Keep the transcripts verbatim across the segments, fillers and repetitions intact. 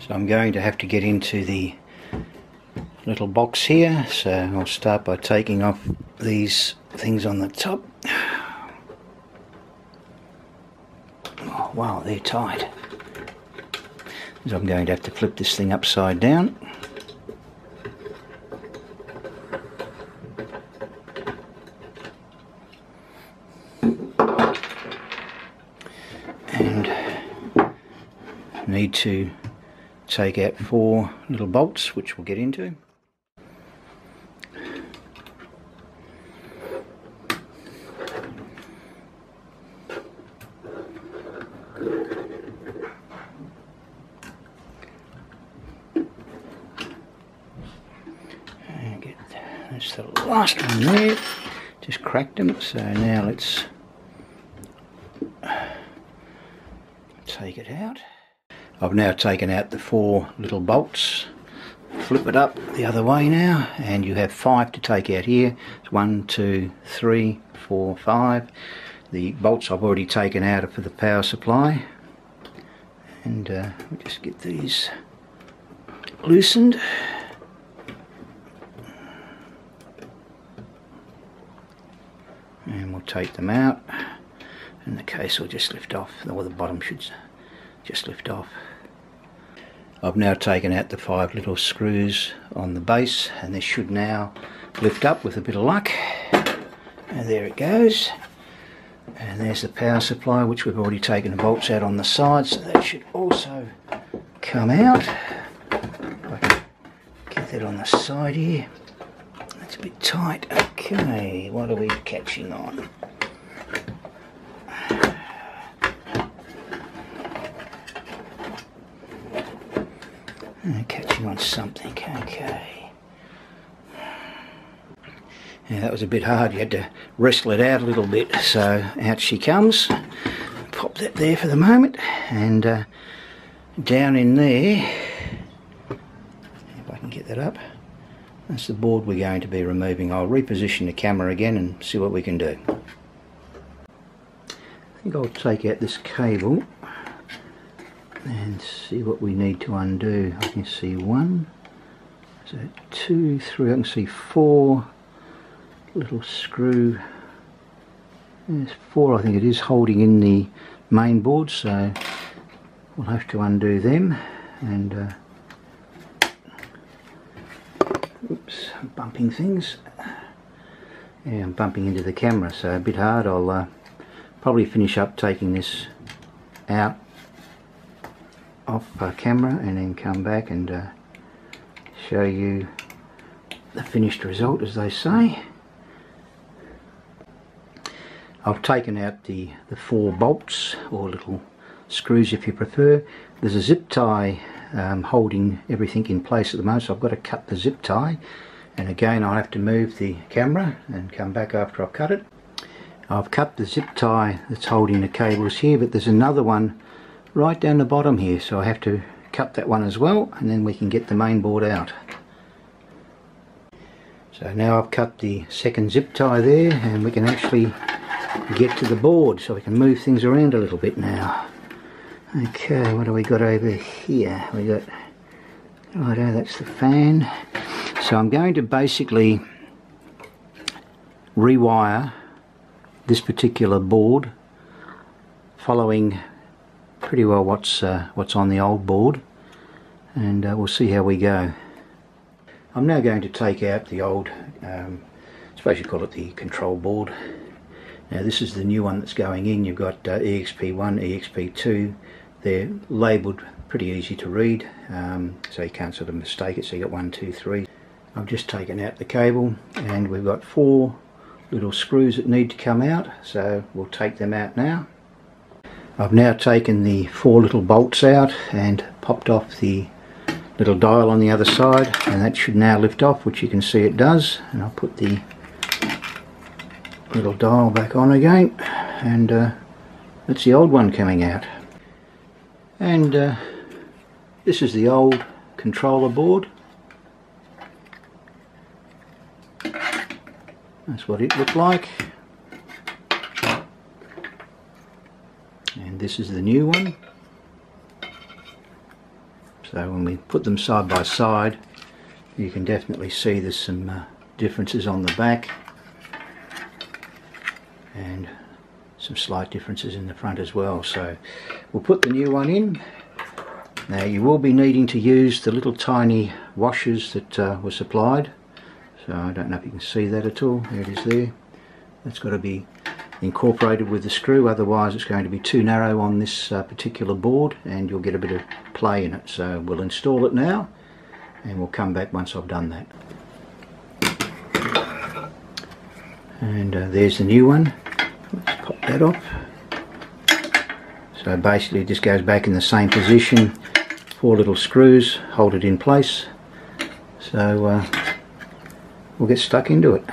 So I'm going to have to get into the little box here, so I'll start by taking off these things on the top. Oh, wow, they're tight. So I'm going to have to flip this thing upside down. And I need to take out four little bolts, which we'll get into. That's the last one there, just cracked them, so now let's take it out. I've now taken out the four little bolts, flip it up the other way now, and you have five to take out here. It's one, two, three, four, five. The bolts I've already taken out are for the power supply, and uh, we'll just get these loosened. And we'll take them out, and the case will just lift off, or the bottom should just lift off. I've now taken out the five little screws on the base, and this should now lift up with a bit of luck. And there it goes. And there's the power supply, which we've already taken the bolts out on the side, so that should also come out. I can get that on the side here. That's a bit tight. Okay, what are we catching on? Catching on something, okay. Yeah, that was a bit hard. You had to wrestle it out a little bit. So out she comes. Pop that there for the moment. And uh, down in there, if I can get that up. That's the board we're going to be removing. I'll reposition the camera again and see what we can do. I think I'll take out this cable and see what we need to undo. I can see one, so two, three, I can see four little screw. There's four, I think it is, holding in the main board, so we'll have to undo them. And uh, oops, I'm bumping things. Yeah, I'm bumping into the camera, so a bit hard. I'll uh, probably finish up taking this out off uh, camera and then come back and uh, show you the finished result, as they say. I've taken out the, the four bolts, or little screws if you prefer. There's a zip tie um, holding everything in place at the moment, so I've got to cut the zip tie, and again I'll have to move the camera and come back after I've cut it. I've cut the zip tie that's holding the cables here, but there's another one right down the bottom here, so I have to cut that one as well, and then we can get the main board out. So now I've cut the second zip tie there, and we can actually get to the board, so we can move things around a little bit now. Okay, what do we got over here? We got, righto, that's the fan. So I'm going to basically rewire this particular board following pretty well what's uh, what's on the old board, and uh, we'll see how we go. I'm now going to take out the old, um, I suppose you call it the control board. Now this is the new one that's going in. You've got uh, E X P one, E X P two. They're labelled, pretty easy to read, um, so you can't sort of mistake it. So you've got one, two, three. I've just taken out the cable, and we've got four little screws that need to come out, so we'll take them out now. I've now taken the four little bolts out and popped off the little dial on the other side, and that should now lift off, which you can see it does. And I'll put the little dial back on again, and uh, that's the old one coming out. And uh, this is the old controller board. That's what it looked like. And this is the new one. So So when we put them side by side, you can definitely see there's some uh, differences on the back and some slight differences in the front as well. So we'll put the new one in. Now you will be needing to use the little tiny washers that uh, were supplied. So I don't know if you can see that at all. There it is there. That's got to be incorporated with the screw, otherwise it's going to be too narrow on this uh, particular board and you'll get a bit of play in it. So we'll install it now and we'll come back once I've done that. And uh, there's the new one. Let's pop that off. So basically it just goes back in the same position. Four little screws hold it in place. So uh, we'll get stuck into it.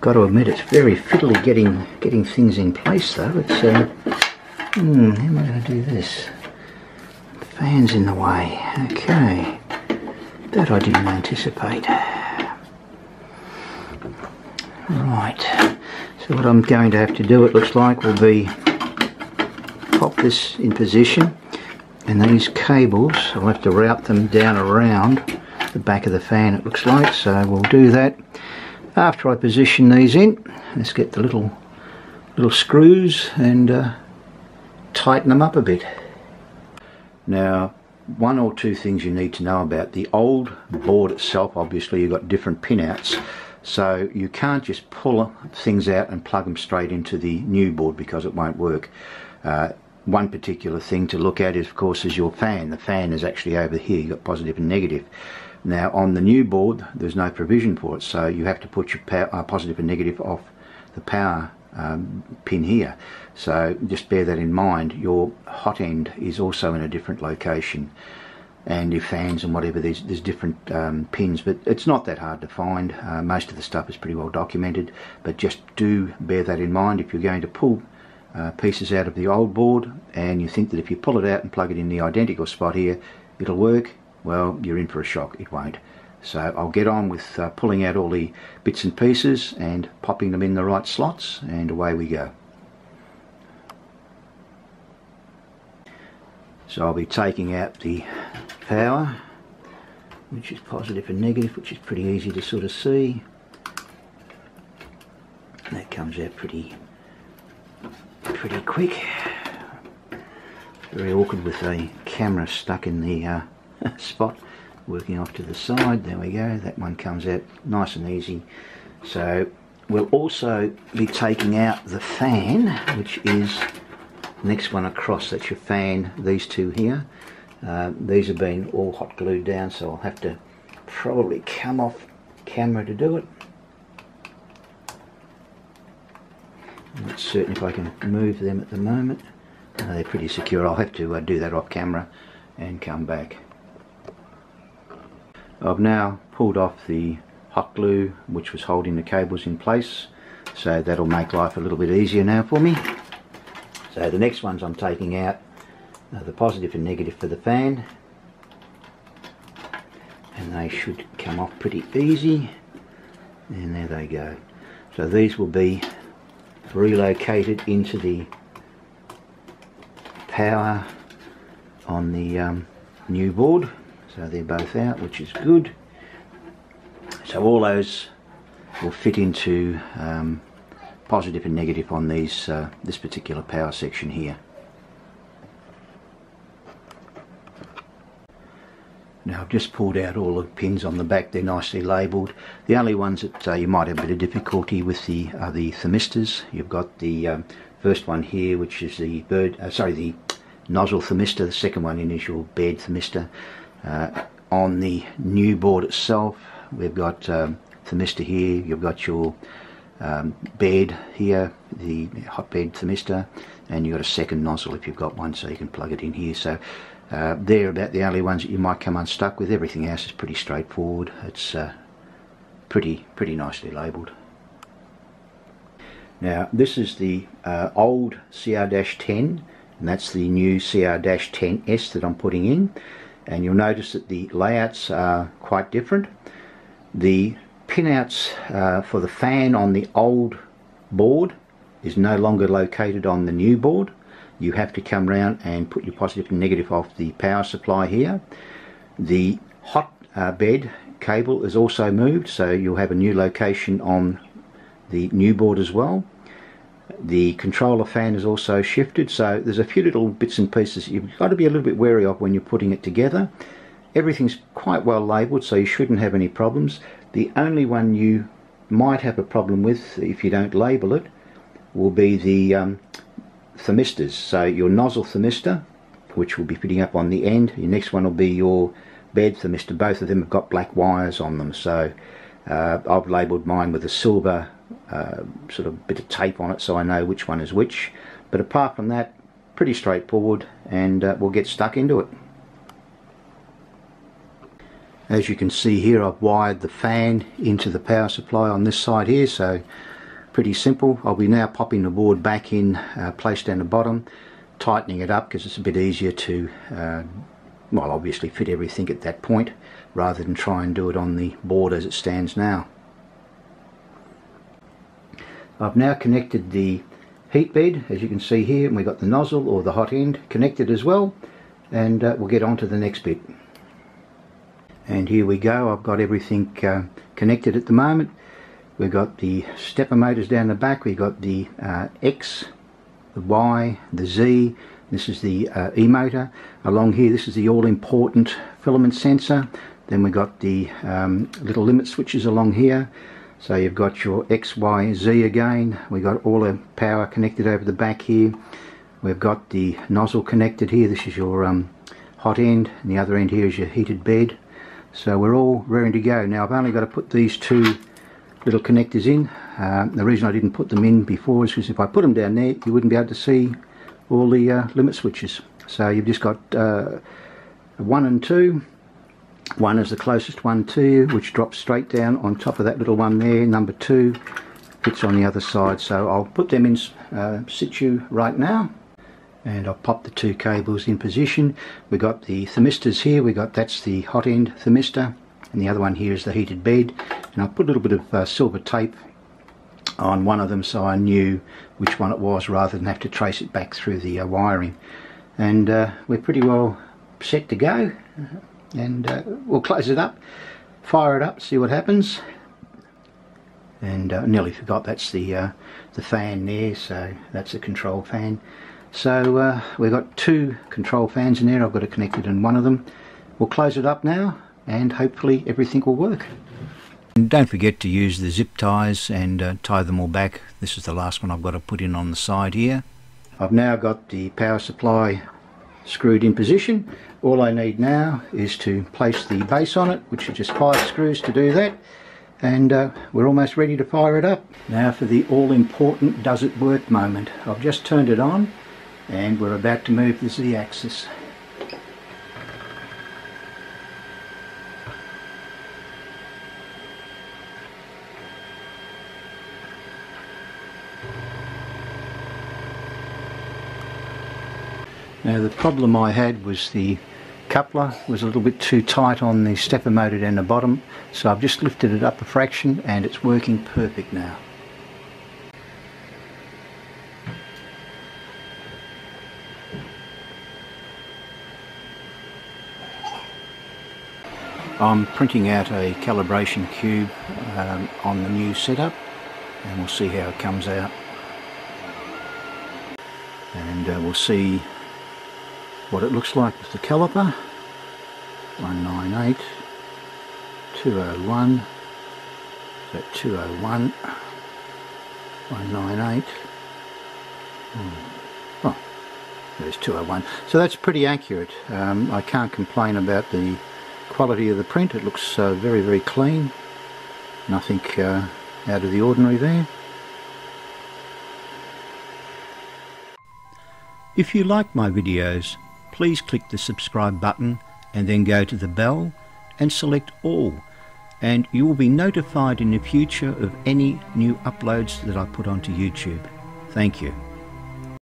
Got to admit, it's very fiddly getting getting things in place though. It's uh, hmm, how am I going to do this? The fan's in the way. Okay, that I didn't anticipate. Right, so what I'm going to have to do, it looks like, will be pop this in position, and these cables I'll have to route them down around the back of the fan, it looks like. So we'll do that. After I position these in, let's get the little little screws and uh, tighten them up a bit. Now, one or two things you need to know about the old board itself. Obviously you've got different pinouts, so you can't just pull things out and plug them straight into the new board because it won't work. Uh, one particular thing to look at is, of course, is your fan. The fan is actually over here. You've got positive and negative. Now on the new board there's no provision for it, so you have to put your power, uh, positive and negative off the power um, pin here. So just bear that in mind. Your hot end is also in a different location, and your fans and whatever, there's, there's different um, pins, but it's not that hard to find. Uh, most of the stuff is pretty well documented, but just do bear that in mind if you're going to pull uh, pieces out of the old board and you think that if you pull it out and plug it in the identical spot here it'll work. Well, you're in for a shock, it won't. So I'll get on with uh, pulling out all the bits and pieces and popping them in the right slots, and away we go. So I'll be taking out the power, which is positive and negative, which is pretty easy to sort of see. And that comes out pretty, pretty quick. Very awkward with a camera stuck in the uh, spot, working off to the side. There we go, that one comes out nice and easy. So we'll also be taking out the fan, which is next one across. That's your fan, these two here. Uh, these have been all hot glued down, so I'll have to probably come off camera to do it. I'm not certain if I can move them at the moment. Uh, they're pretty secure. I'll have to uh, do that off camera and come back. I've now pulled off the hot glue which was holding the cables in place, so that'll make life a little bit easier now for me. So the next ones I'm taking out are the positive and negative for the fan, and they should come off pretty easy, and there they go. So these will be relocated into the power on the um, new board. So they're both out, which is good. So all those will fit into um, positive and negative on these uh, this particular power section here. Now I've just pulled out all the pins on the back. They're nicely labelled. The only ones that uh, you might have a bit of difficulty with the are the thermistors. You've got the um, first one here, which is the bird. Uh, sorry, the nozzle thermistor. The second one in is your bed thermistor. Uh, on the new board itself we've got um, thermistor here, you've got your um, bed here, the hotbed thermistor, and you've got a second nozzle if you've got one, so you can plug it in here. So uh, they're about the only ones that you might come unstuck with. Everything else is pretty straightforward. It's uh, pretty pretty nicely labelled. Now this is the uh, old C R ten, and that's the new C R ten S that I'm putting in. And you'll notice that the layouts are quite different. The pinouts uh, for the fan on the old board is no longer located on the new board. You have to come round and put your positive and negative off the power supply here. The hot uh, bed cable is also moved, so you'll have a new location on the new board as well. The controller fan is also shifted, so there's a few little bits and pieces you've got to be a little bit wary of when you're putting it together. Everything's quite well labelled, so you shouldn't have any problems. The only one you might have a problem with, if you don't label it, will be the um, thermistors. So your nozzle thermistor, which will be fitting up on the end, your next one will be your bed thermistor. Both of them have got black wires on them, so uh, I've labelled mine with a silver uh, sort of bit of tape on it, so I know which one is which. But apart from that, pretty straightforward, and uh, we'll get stuck into it. As you can see here, I've wired the fan into the power supply on this side here, so pretty simple. I'll be now popping the board back in uh, place down the bottom, tightening it up because it's a bit easier to, uh, well, obviously fit everything at that point rather than try and do it on the board as it stands now. I've now connected the heat bed, as you can see here, and we've got the nozzle or the hot end connected as well, and uh, we'll get on to the next bit. And here we go, I've got everything uh, connected at the moment. We've got the stepper motors down the back, we've got the uh, X, the Y, the Z, this is the uh, E motor. Along here, this is the all-important filament sensor. Then we've got the um, little limit switches along here. So you've got your X, Y, Z again. We've got all the power connected over the back here. We've got the nozzle connected here. This is your um, hot end, and the other end here is your heated bed. So we're all ready to go. Now I've only got to put these two little connectors in. Uh, the reason I didn't put them in before is because if I put them down there, you wouldn't be able to see all the uh, limit switches. So you've just got uh, one and two. One is the closest one to you, which drops straight down on top of that little one there. Number two fits on the other side. So I'll put them in uh, situ right now. And I'll pop the two cables in position. We've got the thermistors here, we got that's the hot end thermistor, and the other one here is the heated bed. And I'll put a little bit of uh, silver tape on one of them so I knew which one it was rather than have to trace it back through the uh, wiring. And uh, we're pretty well set to go, and uh, we'll close it up, fire it up, see what happens. And uh, nearly forgot, that's the uh, the fan there, so that's the control fan. So uh, we've got two control fans in there. I've got it connected in one of them. We'll close it up now and hopefully everything will work. And don't forget to use the zip ties and uh, tie them all back. This is the last one I've got to put in on the side here. I've now got the power supply screwed in position. All I need now is to place the base on it, which is just five screws to do that. And uh, we're almost ready to fire it up. Now for the all-important does it work moment. I've just turned it on, and we're about to move the Z-axis. Now the problem I had was the coupler was a little bit too tight on the stepper motor down the bottom, so I've just lifted it up a fraction and it's working perfect now. I'm printing out a calibration cube um, on the new setup, and we'll see how it comes out. And uh, we'll see what it looks like with the caliper. one ninety-eight, two oh one, so two oh one, one ninety-eight, hmm. Oh, there's two oh one. So that's pretty accurate. Um, I can't complain about the quality of the print. It looks uh, very very clean, nothing uh, out of the ordinary there. If you like my videos, please click the subscribe button and then go to the bell and select all, and you will be notified in the future of any new uploads that I put onto YouTube. Thank you.